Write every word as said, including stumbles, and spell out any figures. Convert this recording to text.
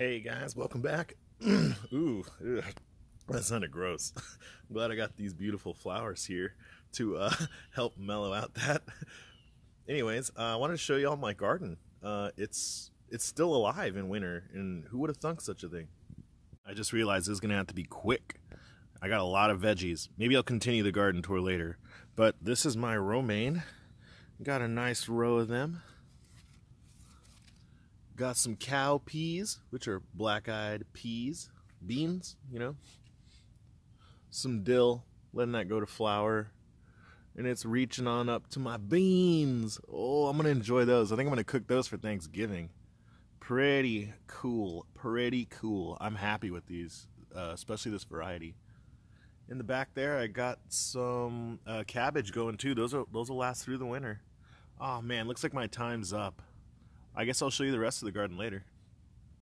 Hey guys, welcome back. Ooh, ugh, that sounded gross. I'm glad I got these beautiful flowers here to uh, help mellow out that. Anyways, uh, I wanted to show y'all my garden. Uh, it's it's still alive in winter, and who would have thunk such a thing? I just realized this is gonna have to be quick. I got a lot of veggies. Maybe I'll continue the garden tour later. But this is my romaine. Got a nice row of them. Got some cow peas, which are black-eyed peas, beans, you know. Some dill, letting that go to flour. And it's reaching on up to my beans. Oh, I'm going to enjoy those. I think I'm going to cook those for Thanksgiving. Pretty cool, pretty cool. I'm happy with these, uh, especially this variety. In the back there, I got some uh, cabbage going too. Those are, those will last through the winter. Oh man, looks like my time's up. I guess I'll show you the rest of the garden later.